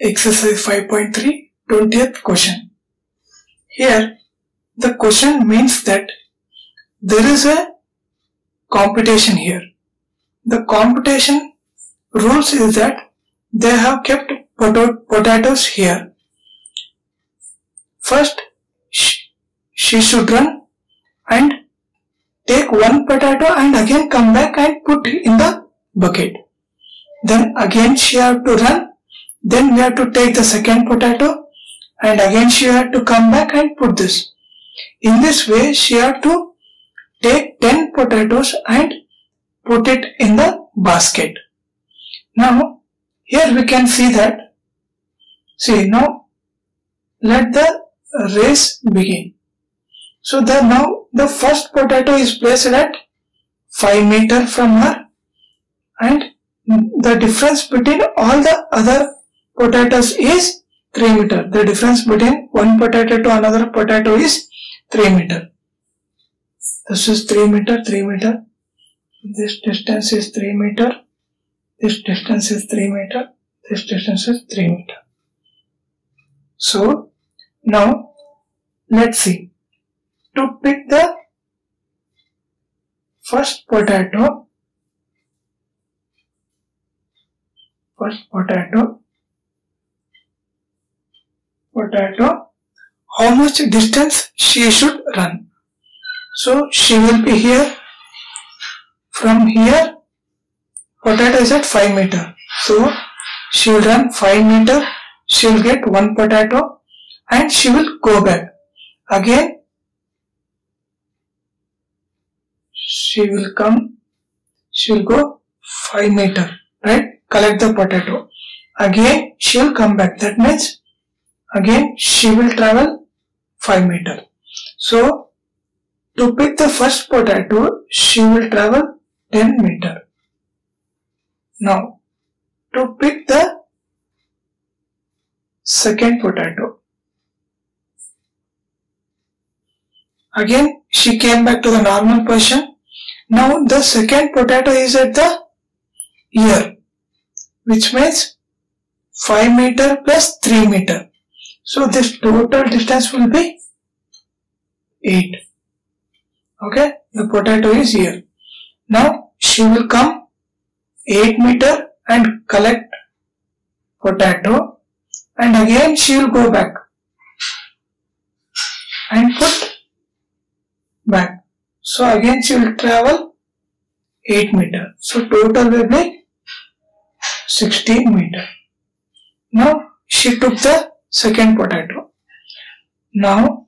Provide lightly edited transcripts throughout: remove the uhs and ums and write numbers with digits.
Exercise 5.3, 20th question. Here the question means that there is a computation here. The computation rules is that they have kept potatoes here. First she should run and take one potato and again come back and put in the bucket. Then again she had to run. Then we have to take the second potato and again she had to come back and put this. In this way she had to take 10 potatoes and put it in the basket. Now here we can see that. See, now let the race begin. So now the first potato is placed at 5 meter from her, and the difference between all the other potatoes is 3 meter. The difference between one potato to another potato is 3 meter. This is 3 meter, 3 meter. This distance is 3 meter. This distance is 3 meter. This distance is 3 meter. So now let's see. To pick the first potato, how much distance she should run. So she will be here. From here, potato is at 5 meter. So she will run 5 meter. She will get one potato and she will go back. Again, she will come. She will go 5 meter, right? Collect the potato. Again, she will come back. That means again she will travel 5 meter. So to pick the first potato, she will travel 10 meter. Now, to pick the second potato, again she came back to the normal position. Now the second potato is at the ear, which means 5 meter plus 3 meter. So this total distance will be 8. Okay, the potato is here. Now she will come 8 meter and collect potato, and again she will go back and put back. So again she will travel 8 meter. So total will be 16 meter. Now she took the second potato. Now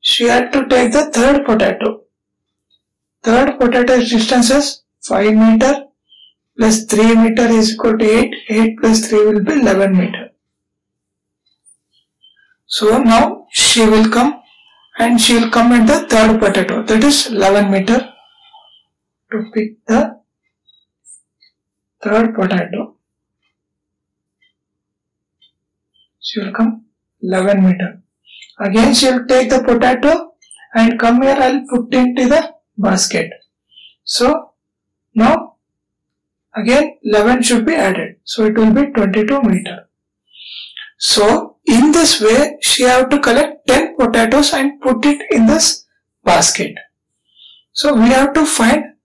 she had to take the third potato. Third potato's distance is 5 meter plus 3 meter is equal to 8. 8 plus 3 will be 11 meter. So now she will come and she will come at the third potato, that is 11 meter. To pick the third potato, she will come 11 meter. Again she will take the potato and come here, I will put into the basket. So now again 11 should be added. So it will be 22 meter. So in this way she have to collect 10 potatoes and put it in this basket. So we have to find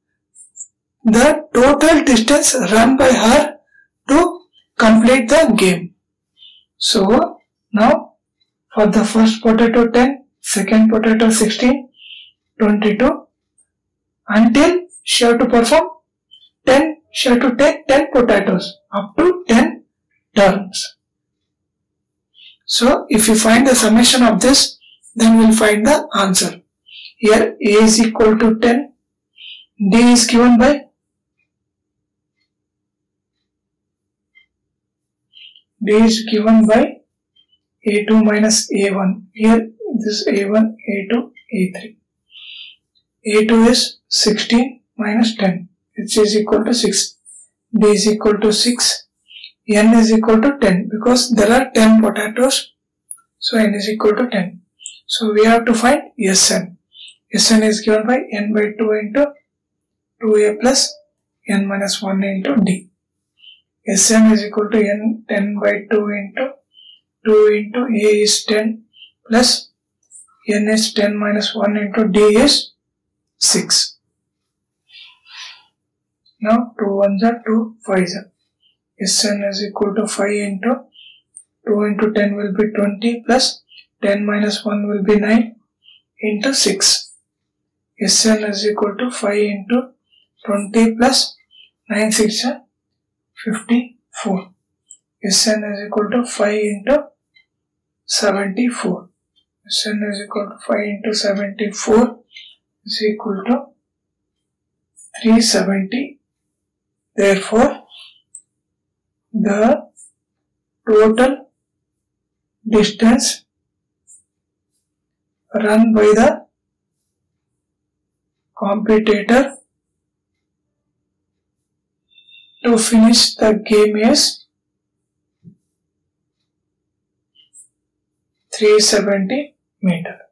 the total distance run by her to complete the game. So now for the first potato 10, second potato 16, 22, until she had to perform 10, she had to take 10 potatoes up to 10 turns. So if you find the summation of this, then we will find the answer. Here A is equal to 10, D is given by, A2 minus A1. Here this A1, A2, A3. A2 is 16 minus 10, which is equal to 6. D is equal to 6. N is equal to 10 because there are 10 potatoes. So N is equal to 10. So we have to find Sn. Sn is given by N by 2 into 2A plus N minus 1 into D. Sn is equal to n 10 by 2 into 2 into a is 10 plus n is 10 minus 1 into d is 6. Now 2 ones are 2, 5s are. Sn is equal to 5 into 2 into 10 will be 20 plus 10 minus 1 will be 9 into 6. Sn is equal to 5 into 20 plus 9 6 are 54. Sn is equal to 5 into 74. Sn is equal to 5 into 74 is equal to 370. Therefore, the total distance run by the competitor to finish the game is 370 meters.